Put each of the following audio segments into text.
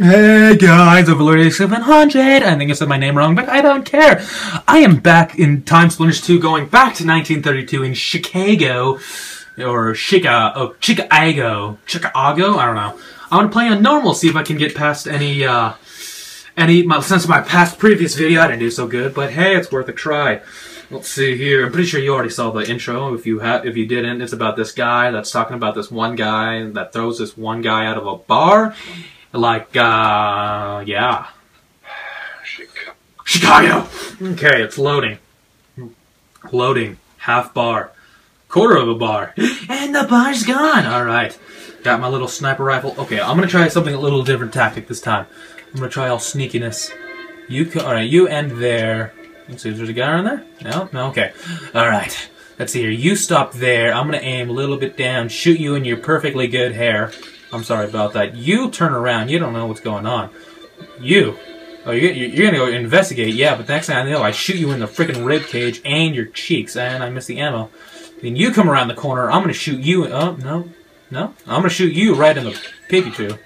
Hey guys, Overlord 86700. I think I said my name wrong, but I don't care. I am back in Time Splinters 2, going back to 1932 in Chicago, or Chicago. I don't know. I want to play on normal, see if I can get past since my previous video I didn't do so good, but hey, it's worth a try. Let's see here. I'm pretty sure you already saw the intro. If you didn't, it's about this guy that's talking about this one guy that throws this one guy out of a bar. Like, yeah. Chicago! Okay, it's loading. Loading. Half bar. Quarter of a bar. And the bar's gone! Alright. Got my little sniper rifle. Okay, I'm gonna try something a little different tactic this time. I'm gonna try all sneakiness. Alright, you end there. Let's see if there's a guy on there? No? No? Okay. Alright. Let's see here. You stop there. I'm gonna aim a little bit down, shoot you in your perfectly good hair. I'm sorry about that. You turn around. You don't know what's going on. You're gonna go investigate, yeah, but the next thing I know, I shoot you in the freaking rib cage and your cheeks, and I miss the ammo. Then you come around the corner. I'm gonna shoot you. Oh, no. No? I'm gonna shoot you right in the piggy too.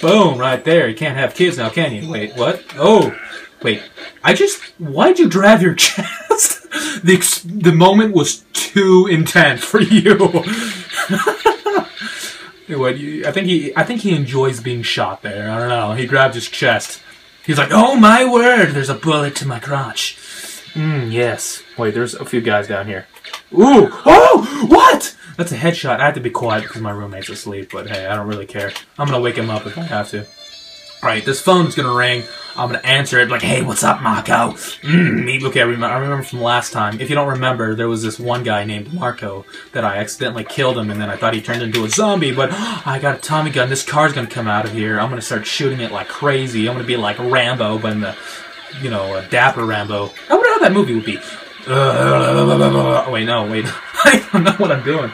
Boom, right there. You can't have kids now, can you? Wait, what? Oh. Wait, why'd you drive your chest? The moment was too intense for you. I think he enjoys being shot there. I don't know. He grabbed his chest. He's like, oh my word, there's a bullet to my crotch. Yes. Wait, there's a few guys down here. Ooh! Oh! What? That's a headshot. I have to be quiet because my roommate's asleep, but hey, I don't really care. I'm gonna wake him up if I have to. Alright, this phone's gonna ring. I'm gonna answer it like, hey, what's up, Marco? Okay, I remember from last time. If you don't remember, there was this one guy named Marco that I accidentally killed him, and then I thought he turned into a zombie, but I got a Tommy gun. This car's gonna come out of here. I'm gonna start shooting it like crazy. I'm gonna be like Rambo, but in the, you know, a dapper Rambo. I wonder how that movie would be. Wait. I don't know what I'm doing.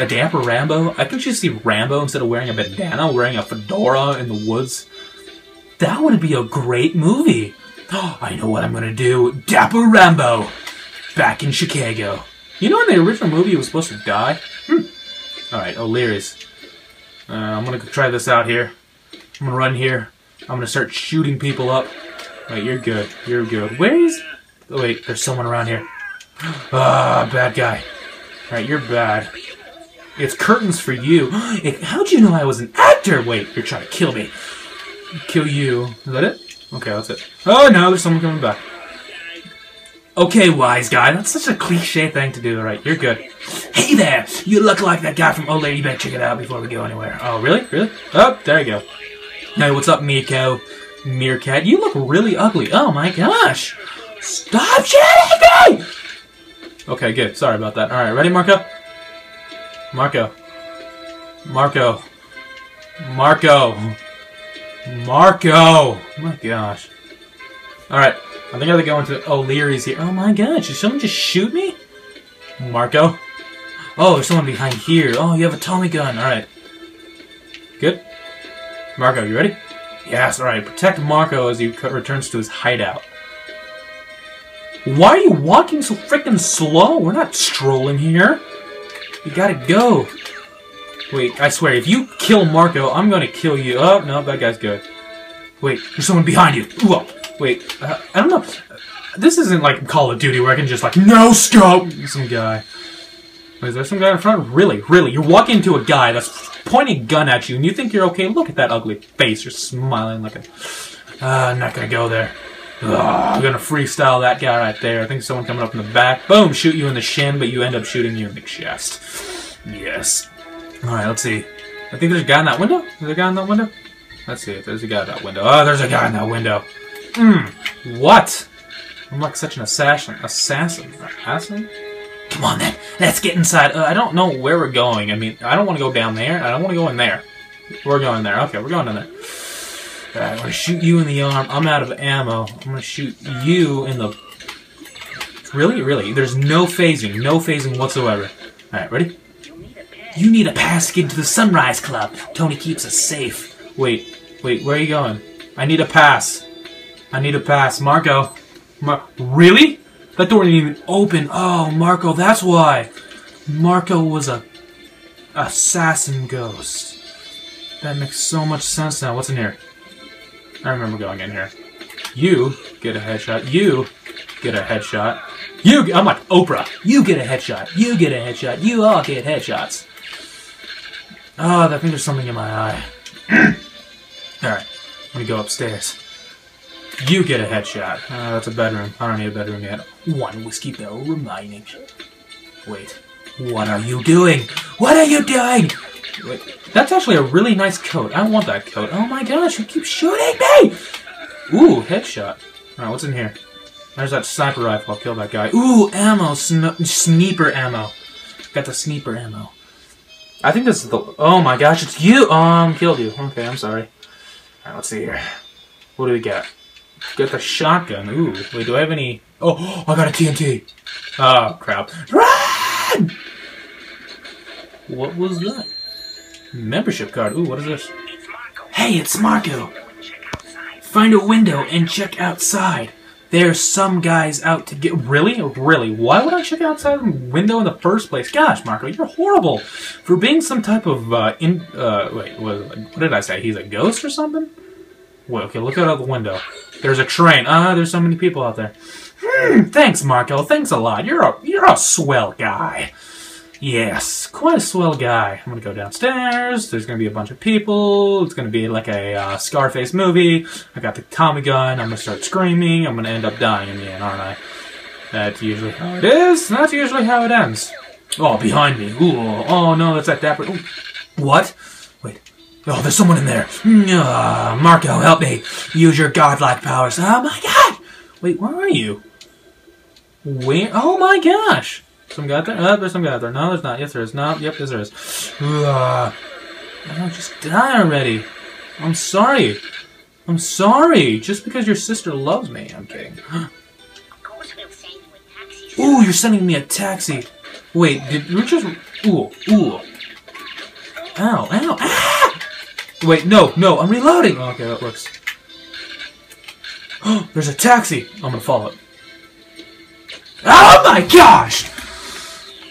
A dapper Rambo? I could just see Rambo instead of wearing a bandana, wearing a fedora in the woods. That would be a great movie. Oh, I know what I'm gonna do. Dapper Rambo. Back in Chicago. You know, in the original movie he was supposed to die? Alright, O'Leary's. I'm gonna try this out here. I'm gonna run here. I'm gonna start shooting people up. Wait, you're good. You're good. Where is... Oh, wait, there's someone around here. Ah, bad guy. Alright, you're bad. It's curtains for you. How'd you know I was an actor? Wait, you're trying to kill me. Kill you. Is that it? Okay, that's it. Oh, no, there's someone coming back. Okay, wise guy. That's such a cliche thing to do. All right, you're good. Hey there! You look like that guy from Old Lady. You better check it out before we go anywhere. Oh, really? Really? Oh, there you go. Hey, what's up, Miko? Meerkat, you look really ugly. Oh, my gosh. Stop shooting me! Okay, good. Sorry about that. All right, ready, Marco? Marco. Marco. Marco. Marco! Oh my gosh. Alright, I think I have to go into O'Leary's here. Oh my gosh, did someone just shoot me? Marco? Oh, there's someone behind here. Oh, you have a Tommy gun. Alright. Good? Marco, you ready? Yes, alright. Protect Marco as he returns to his hideout. Why are you walking so freaking slow? We're not strolling here. You gotta go. Wait, I swear, if you kill Marco, I'm gonna kill you. Oh, no, that guy's good. Wait, there's someone behind you. Whoa. Wait, I don't know. This isn't like Call of Duty where I can just like, no scope! Some guy. Wait, is there some guy in front? Really, really, you're walking into a guy that's pointing a gun at you and you think you're okay? Look at that ugly face. You're smiling like a... I'm not gonna go there. I'm gonna freestyle that guy right there. I think someone coming up in the back. Boom, shoot you in the shin, but you end up shooting you in the chest. Yes. Alright, let's see. I think there's a guy in that window? Is there a guy in that window? Let's see if there's a guy in that window. Oh, there's a guy in that window. What? I'm like such an assassin. Assassin? Come on then. Let's get inside. I don't know where we're going. I mean, I don't want to go down there. I don't want to go in there. We're going there. Okay, we're going in there. Alright, I'm going to shoot you in the arm. I'm out of ammo. I'm going to shoot you in the... Really? Really? There's no phasing. No phasing whatsoever. Alright, ready? You need a pass to get into the Sunrise Club. Tony keeps us safe. Wait, where are you going? I need a pass. Marco. Really? That door didn't even open. Oh, Marco, that's why. Marco was a... assassin ghost. That makes so much sense now. What's in here? I remember going in here. You get a headshot. You get a headshot. I'm like Oprah. You get a headshot. You get a headshot. You all get headshots. Oh, I think there's something in my eye. Alright, I'm gonna go upstairs. You get a headshot. Oh, that's a bedroom. I don't need a bedroom yet. One whiskey barrel remaining. Wait. What are you doing? What are you doing? Wait, that's actually a really nice coat. I want that coat. Oh my gosh, you keep shooting me! Ooh, headshot. Alright, what's in here? There's that sniper rifle. I'll kill that guy. Ooh, ammo. Sniper ammo. Got the sniper ammo. I think this is the... Oh my gosh, it's you! Killed you. Okay, I'm sorry. Alright, let's see here. What do we got? Got the shotgun. Ooh, wait, do I have any... Oh, I got a TNT! Oh, crap. Run! What was that? Membership card. Ooh, what is this? Hey, it's Marco! Find a window and check outside. There's some guys out to get... Really? Really? Why would I check outside the window in the first place? Gosh, Marco, you're horrible! For being some type of, wait, what did I say? He's a ghost or something? Wait, okay, look out the window. There's a train. Ah, there's so many people out there. Thanks, Marco. Thanks a lot. You're a swell guy. Yes, quite a swell guy. I'm gonna go downstairs. There's gonna be a bunch of people. It's gonna be like a Scarface movie. I got the Tommy gun. I'm gonna start screaming. I'm gonna end up dying in the end, aren't I? That's usually how it is. That's usually how it ends. Oh, behind me. Ooh. Oh no, that's that dapper. Ooh. What? Wait. Oh, there's someone in there. Marco, help me. Use your godlike powers. Oh my god! Wait, where are you? Where? Oh my gosh! Some guy out there? There's some guy out there. No, there's not. Yes, there is. No, yep, yes, there is. I don't just die already. I'm sorry. I'm sorry. Just because your sister loves me. I'm kidding. Ooh, you're sending me a taxi. Wait, did you just... Ooh, ooh. Ow, ow, ow! Wait, no, no, I'm reloading! Oh, okay, that works. Oh, there's a taxi! I'm gonna follow it. Oh my gosh!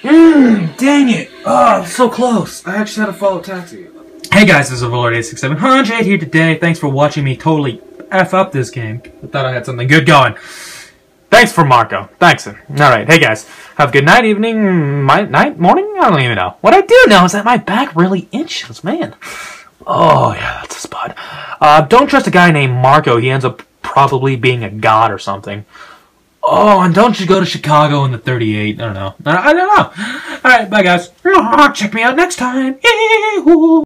Dang it! Oh, so close! I actually had to follow a taxi. Hey guys, this is Overlord 86700 here today. Thanks for watching me totally F up this game. I thought I had something good going. Thanks for Marco. Thanks. Alright, hey guys. Have a good night, evening, night, morning? I don't even know. What I do know is that my back really itches, man. Oh, yeah, that's a spot. Don't trust a guy named Marco. He ends up probably being a god or something. Oh, and don't you go to Chicago in the 38. I don't know. I don't know. All right, bye, guys. Check me out next time. Yay!